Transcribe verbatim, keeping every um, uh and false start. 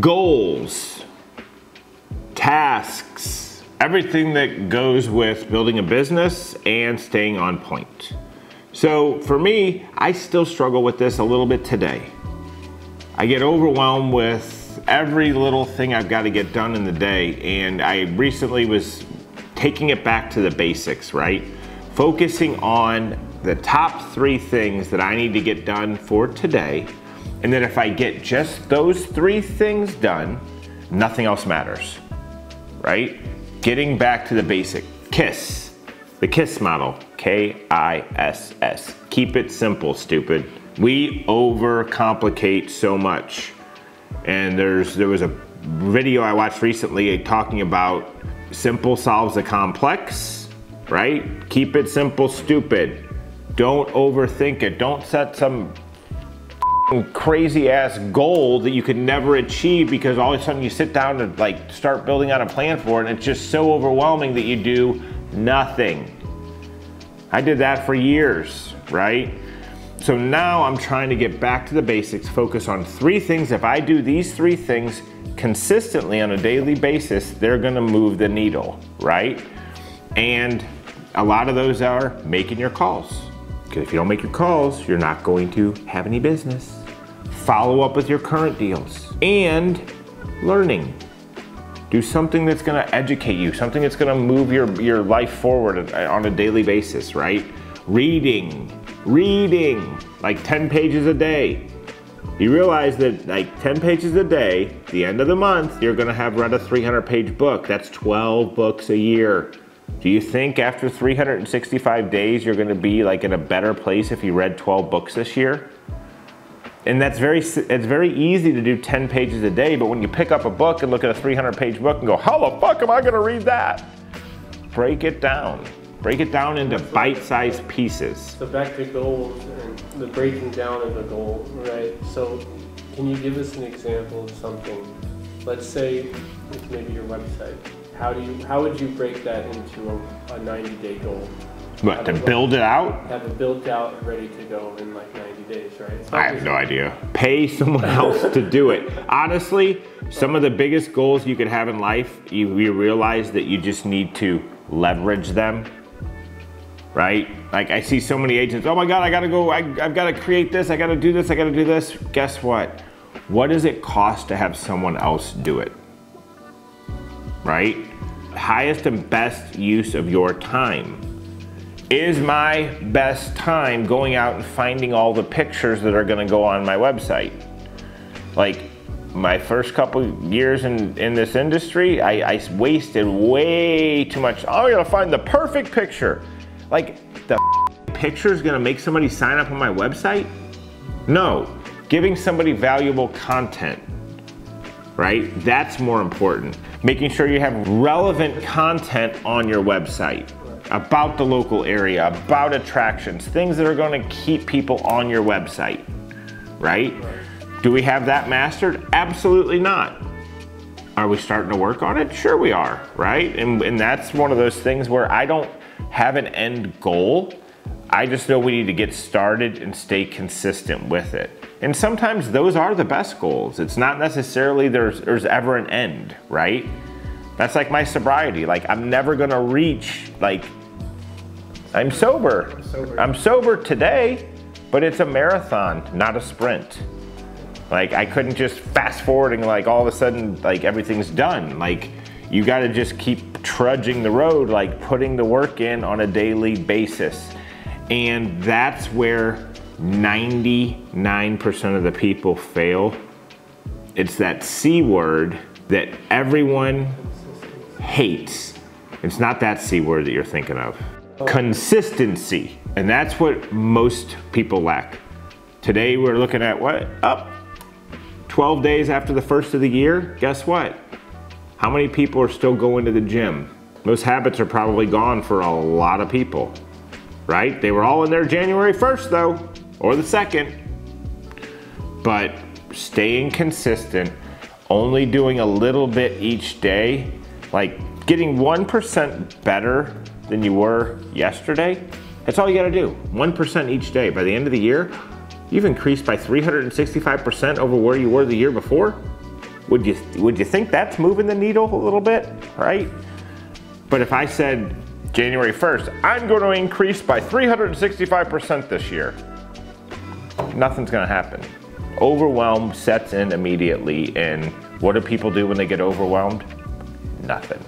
goals, tasks, everything that goes with building a business and staying on point. So for me, I still struggle with this a little bit today. I get overwhelmed with every little thing I've got to get done in the day, and I recently was taking it back to the basics, right? Focusing on the top three things that I need to get done for today, and then if I get just those three things done, nothing else matters, right? Getting back to the basic. KISS, the KISS model, K I S S. Keep it simple, stupid. We overcomplicate so much. And there's there was a video I watched recently talking about simple solves the complex, right? Keep it simple, stupid. Don't overthink it. Don't set some crazy ass goal that you could never achieve because all of a sudden you sit down to like start building out a plan for it and it's just so overwhelming that you do nothing. I did that for years, right? So now I'm trying to get back to the basics, focus on three things. If I do these three things consistently on a daily basis, they're gonna move the needle, right? And a lot of those are making your calls. Because if you don't make your calls, you're not going to have any business. Follow up with your current deals. And learning. Do something that's gonna educate you, something that's gonna move your, your life forward on a daily basis, right? Reading, reading, like ten pages a day. You realize that like ten pages a day, at the end of the month, you're gonna have read a three hundred page book. That's twelve books a year. Do you think after three hundred sixty-five days you're going to be like in a better place if you read twelve books this year? And that's very, it's very easy to do ten pages a day, but when you pick up a book and look at a three hundred page book and go, how the fuck am I going to read that? Break it down. Break it down into bite-sized pieces. So back to goals and the breaking down of a goal, right? So can you give us an example of something? Let's say it's maybe your website. How do you? How would you break that into a ninety day goal? What, to build it out? Have it built out, ready to go in like ninety days, right? I have no idea. Pay someone else to do it. Honestly, some of the biggest goals you could have in life, you, you realize that you just need to leverage them, right? Like I see so many agents, oh my God, I gotta go, I, I've gotta create this, I gotta do this, I gotta do this. Guess what? What does it cost to have someone else do it? Right? Highest and best use of your time. Is my best time going out and finding all the pictures that are gonna go on my website? Like my first couple years in, in this industry, I, I wasted way too much. Oh, I'm gonna find the perfect picture. Like the picture is gonna make somebody sign up on my website? No, giving somebody valuable content. Right? That's more important. Making sure you have relevant content on your website about the local area, about attractions, things that are going to keep people on your website, right? Do we have that mastered? Absolutely not. Are we starting to work on it? Sure we are, right? And, and that's one of those things where I don't have an end goal. I just know we need to get started and stay consistent with it. And sometimes those are the best goals. It's not necessarily there's, there's ever an end, right? That's like my sobriety. Like I'm never gonna reach, like I'm sober. I'm sober, I'm sober today, but it's a marathon, not a sprint. Like I couldn't just fast forwarding like all of a sudden like everything's done. Like you gotta just keep trudging the road, like putting the work in on a daily basis. And that's where ninety-nine percent of the people fail. It's that C word that everyone hates. It's not that C word that you're thinking of. Consistency. And that's what most people lack. Today we're looking at what? Up twelve days after the first of the year. Guess what? How many people are still going to the gym? Those habits are probably gone for a lot of people, right? They were all in there January first though, or the second. But staying consistent, only doing a little bit each day, like getting one percent better than you were yesterday, that's all you gotta do, one percent each day. By the end of the year, you've increased by three hundred sixty-five percent over where you were the year before. Would you, would you think that's moving the needle a little bit, right? But if I said January first, I'm going to increase by three hundred sixty-five percent this year, nothing's going to happen. Overwhelm sets in immediately, and what do people do when they get overwhelmed? Nothing.